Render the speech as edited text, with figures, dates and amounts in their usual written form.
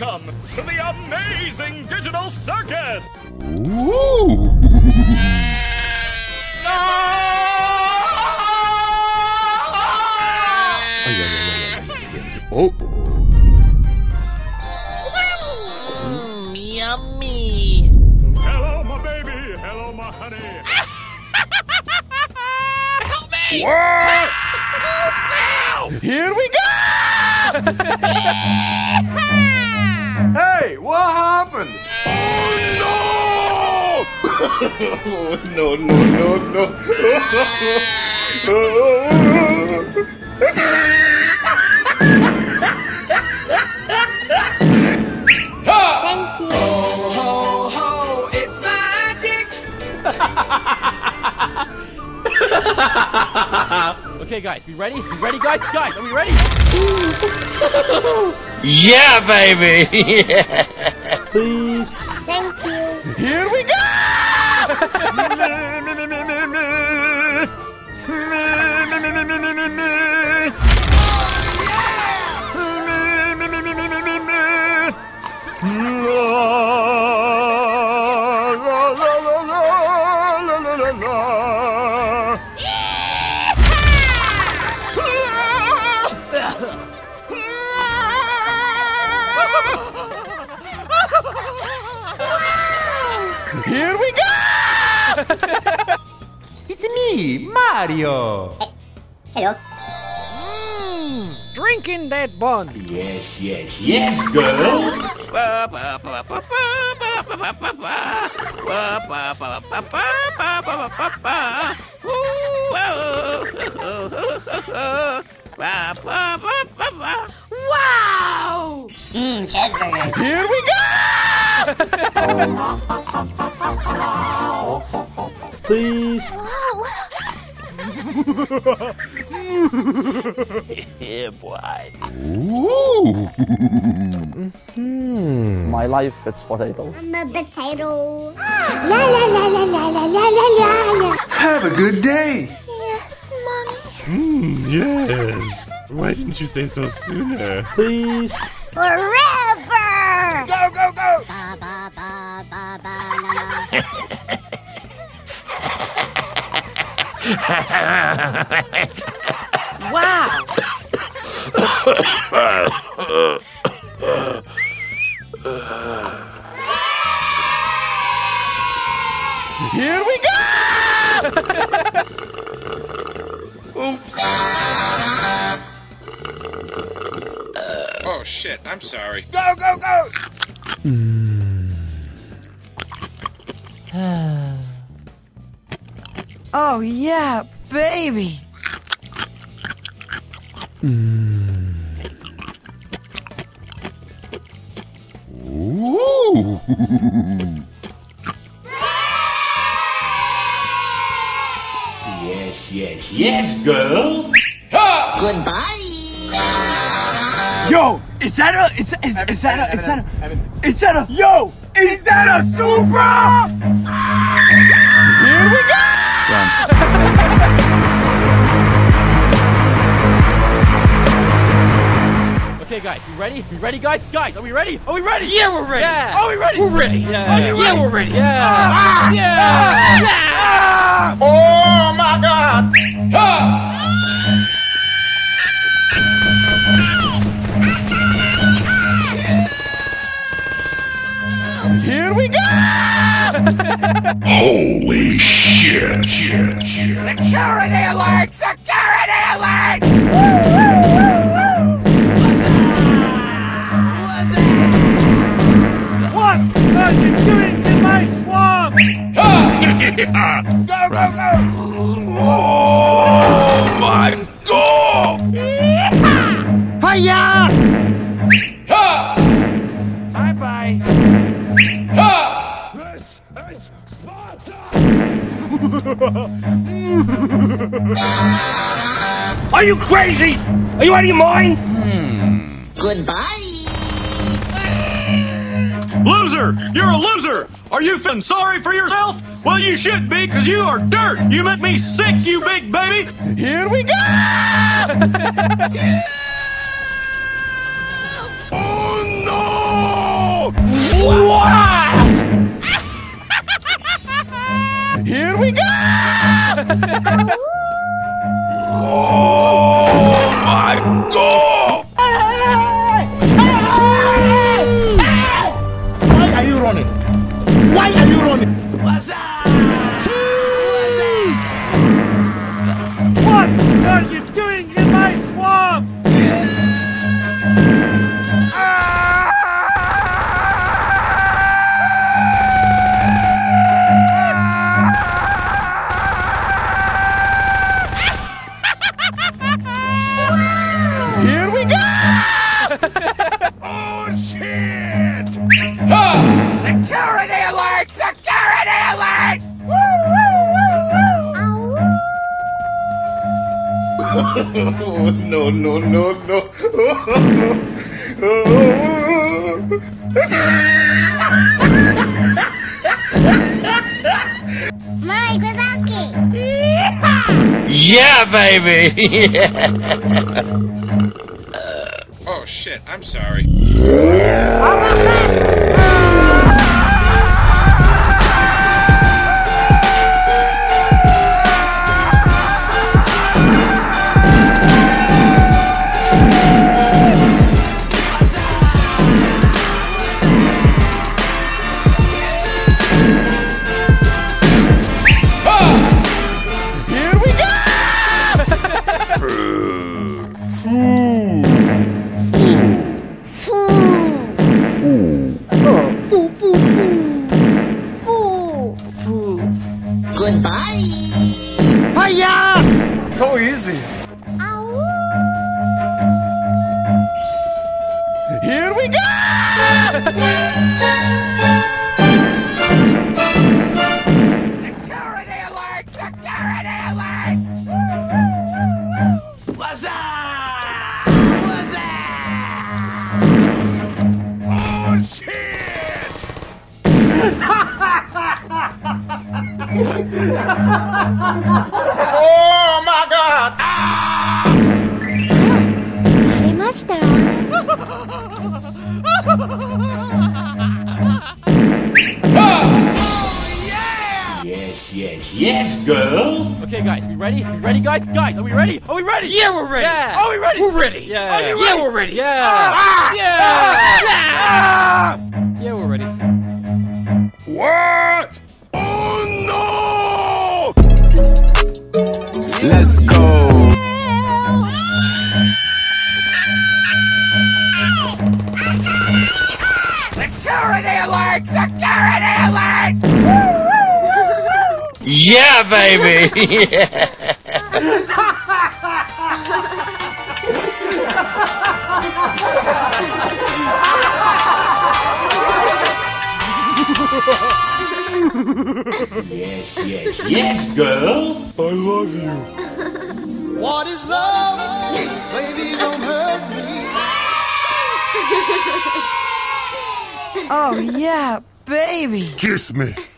Welcome to the Amazing Digital Circus! Ooh. Yummy! Hello, my baby! Hello, my honey! Help me! What? Oh, no! Here we go! Hey, what happened? Oh, no! No. Okay, guys, we ready? We ready, guys? Guys, are we ready? Yeah, baby! Yeah. Please. Thank you. Here we go! Here we go! It's me, Mario. Hello. Drinking that bun. Yes, yes, yes, girl. Wow! Here we go! Please. Yeah, boy. My life, it's potato. I'm a potato. La la la la la la la la. Have a good day. Yes, mommy. Yes. Why didn't you say so sooner? Please. Forever! Go, go, go! Ba, ba, ba, ba, ba, la. Wow! Here we go! Oops! Oh shit, I'm sorry. Go, go, go! Oh yeah, baby! Yes, yes, yes, girl! Ha! Goodbye! Yo, is that a Supra? Here we go! Okay, guys, we ready? We ready, guys? Guys, are we ready? Are we ready? Yeah, we're ready. Yeah. Are we ready? We're ready. Yeah, yeah. Are you ready? Yeah, we're ready. Yeah. Yeah. Oh my God! Ah. Here we go! Holy shit, shit! Security alert! Security alert! Woo, woo, woo, woo! What are you doing in my swamp? Go, go, go! Oh my God! Fire! Bye-bye! Ha! This is Sparta! Are you crazy? Are you out of your mind? Goodbye. Loser! You're a loser! Are you feeling sorry for yourself? Well, you should be, because you are dirt! You make me sick, you big baby! Here we go! Oh no! no. Mike Wazowski. Yeah, baby. Oh shit! I'm sorry. Goodbye! Hiya! So easy! Ow. Here we go! Security alert! Security alert! What's up? What's up? Oh shit! Oh my god! Ah! Oh yeah! Yes, girl. Okay, guys, we ready? Guys? Guys, are we ready? Yeah, we're ready. Yeah. Are we ready? We're ready. Yeah. Are you ready? Yeah, we're ready. Yeah. Ah! Yeah. Ah! Yeah. Ah! Yeah, we're ready. What? Oh no! Let's go! Security alert! Security alert! Yeah, baby! Yeah! Yes, girl. I love you. What is love? Baby, don't hurt me. Oh, yeah, baby. Kiss me.